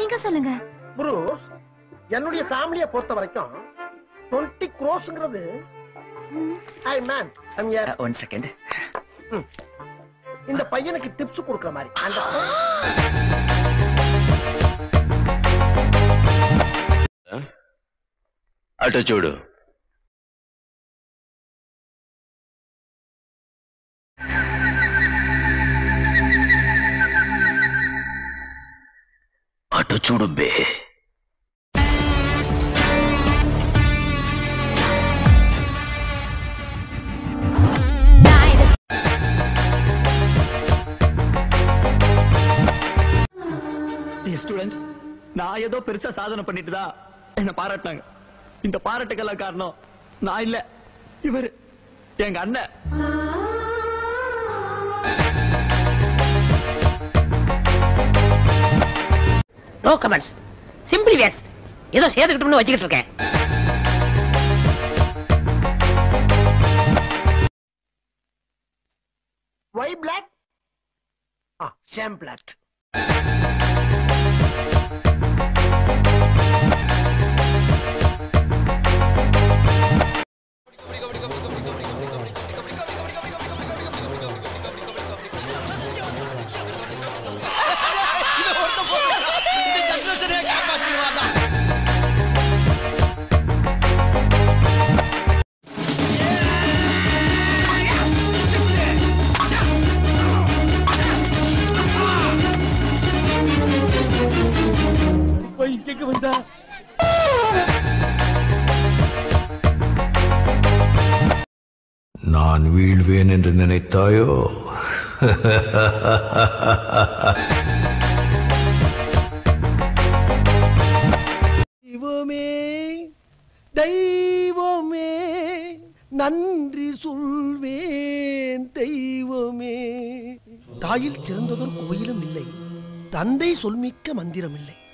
நீங்க சொல்லுங்க ப்ரூஸ். என்னுடைய ஃபேமிலியை பொறுத்த வரைக்கும் 20 crores-ங்கிறது I man I'm here one second. இந்த பையனுக்கு டிப்ஸ் கொடுக்கிற மாதிரி అటు చూడు. అటు చూడు బే. Dear students, నా ఏదో పెద్ద సాధన பண்ணிட்டதா என்ன பாராட்டாங்க. இந்த பாராட்டுக்கெல்லாம் காரணம் நான் இல்ல, இவர் எங்க அண்ணன். No comments, simply waste. ஏதோ சேர்த்துக்கிட்டோம்னு வச்சுக்கிட்டு இருக்கேன். Why flat same flat. நான் வீழ்வேன் என்று நினைத்தாயோ? தெய்வமே தெய்வமே நன்றி சொல்வேன் தெய்வமே. தாயில் திறந்ததொரு கோயிலும் இல்லை, தந்தை சொல்மிக்க மந்திரம் இல்லை.